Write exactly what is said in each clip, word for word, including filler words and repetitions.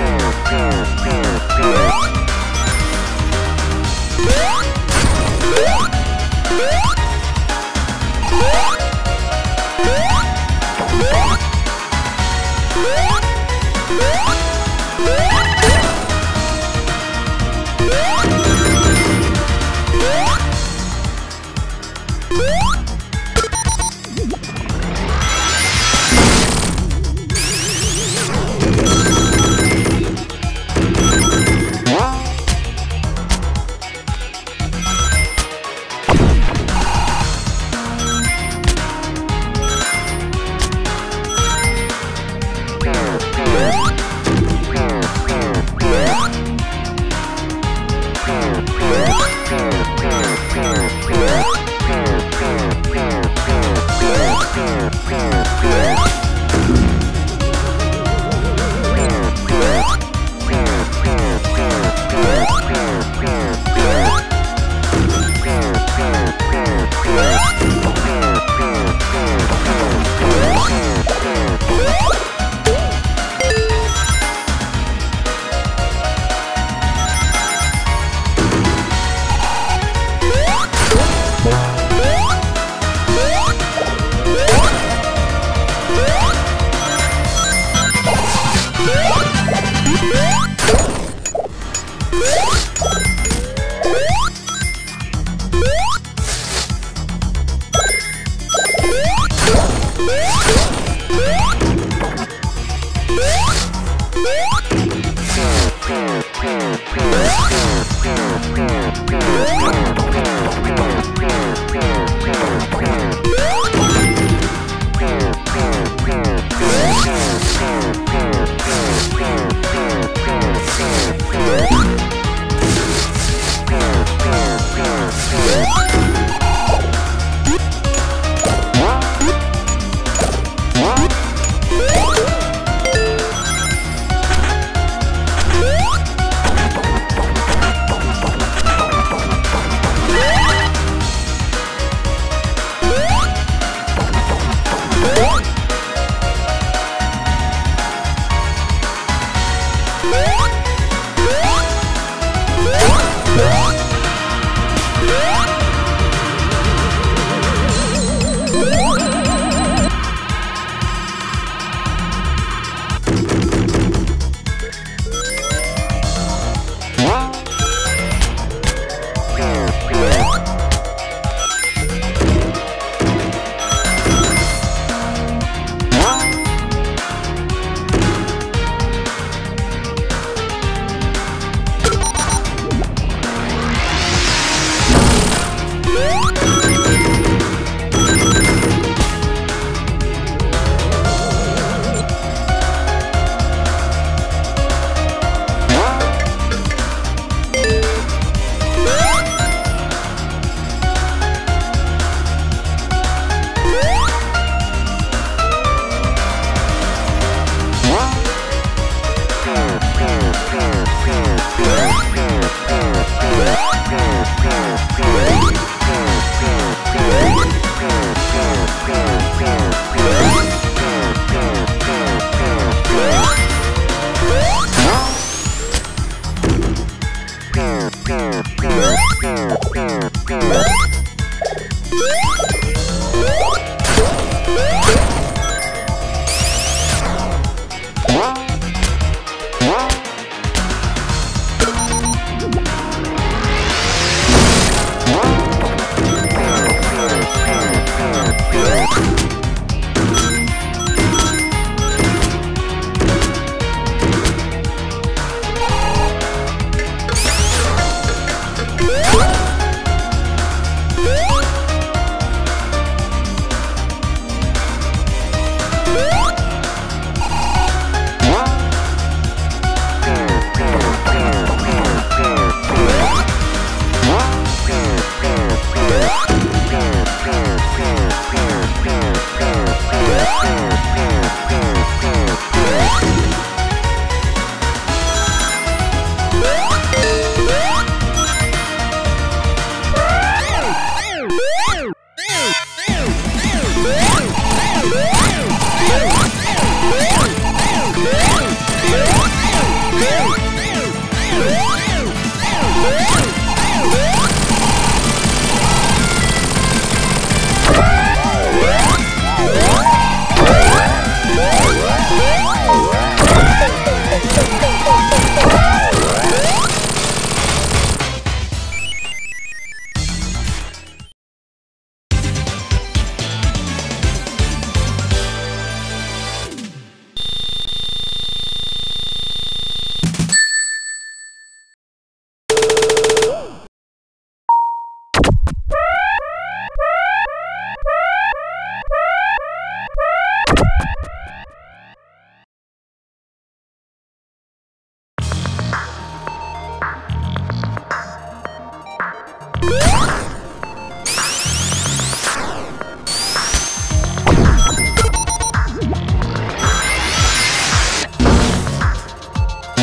What?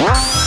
What?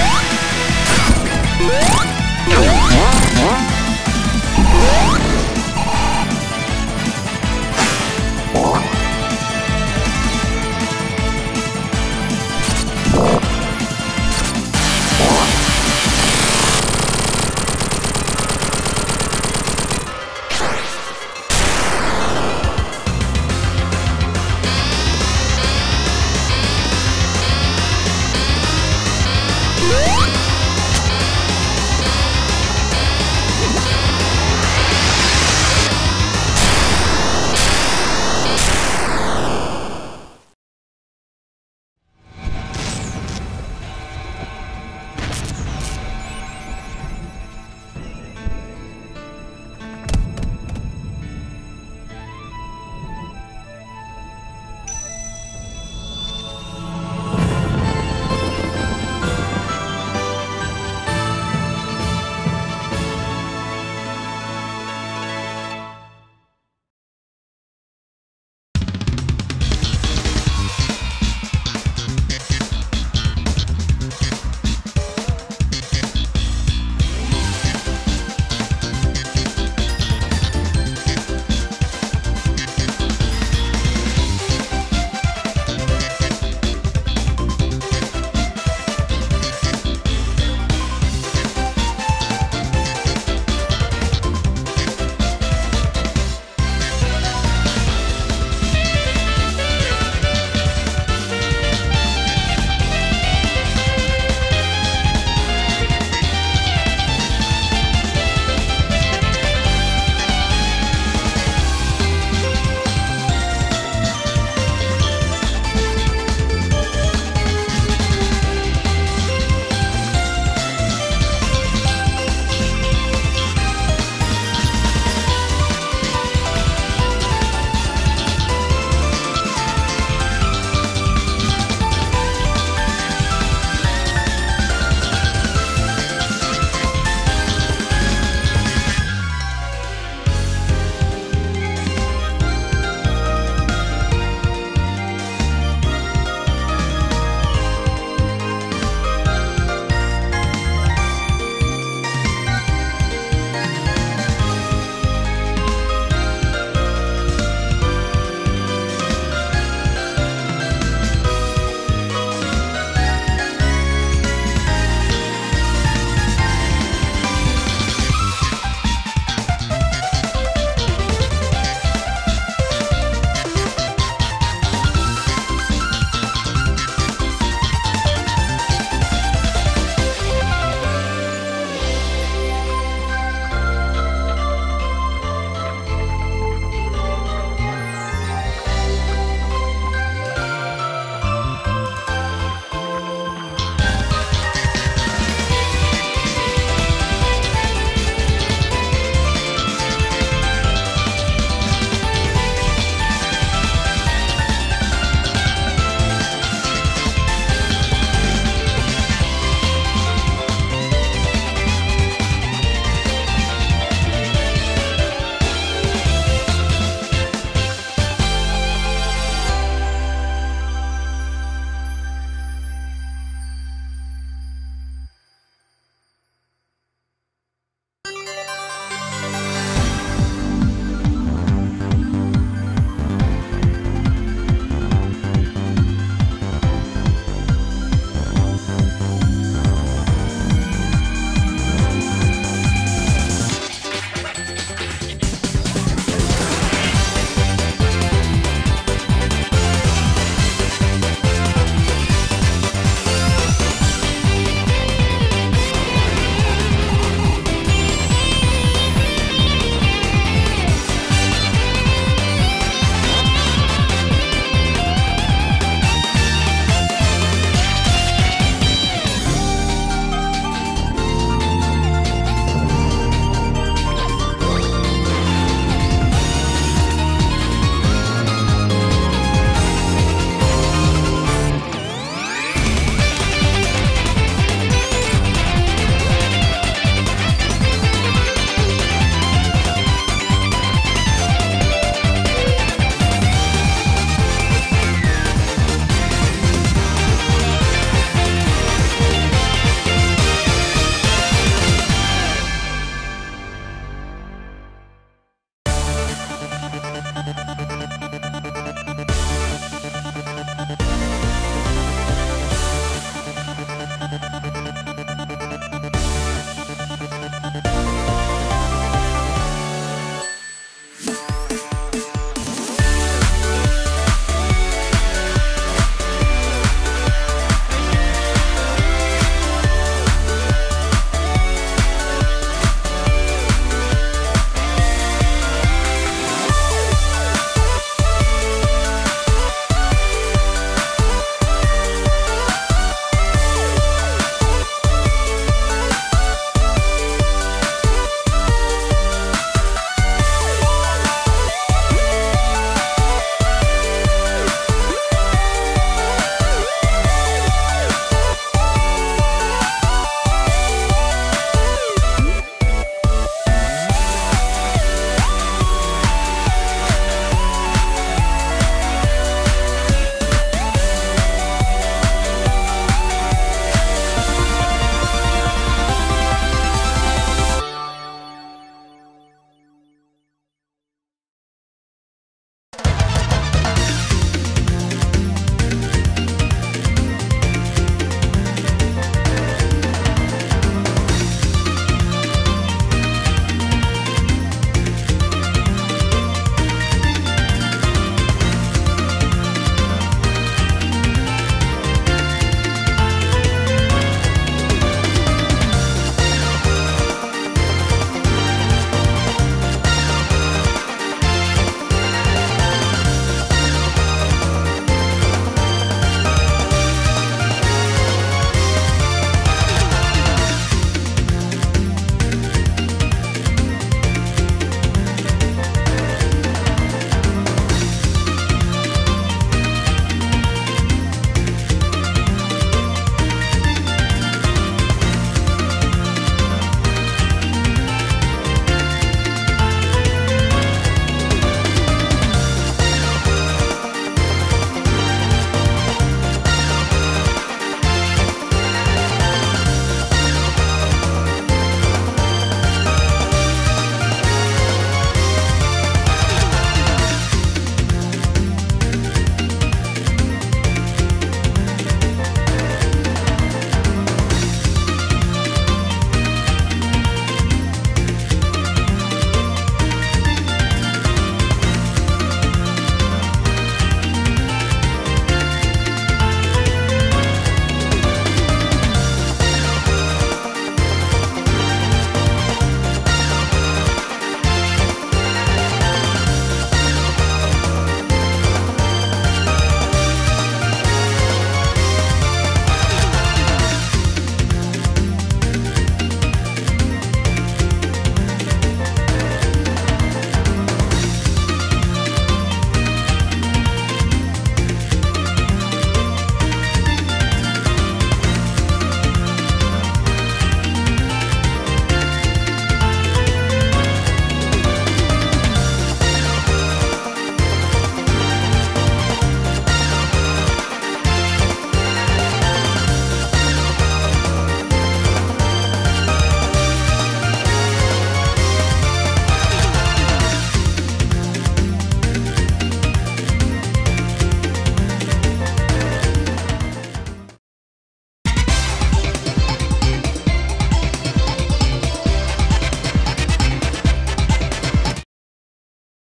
What?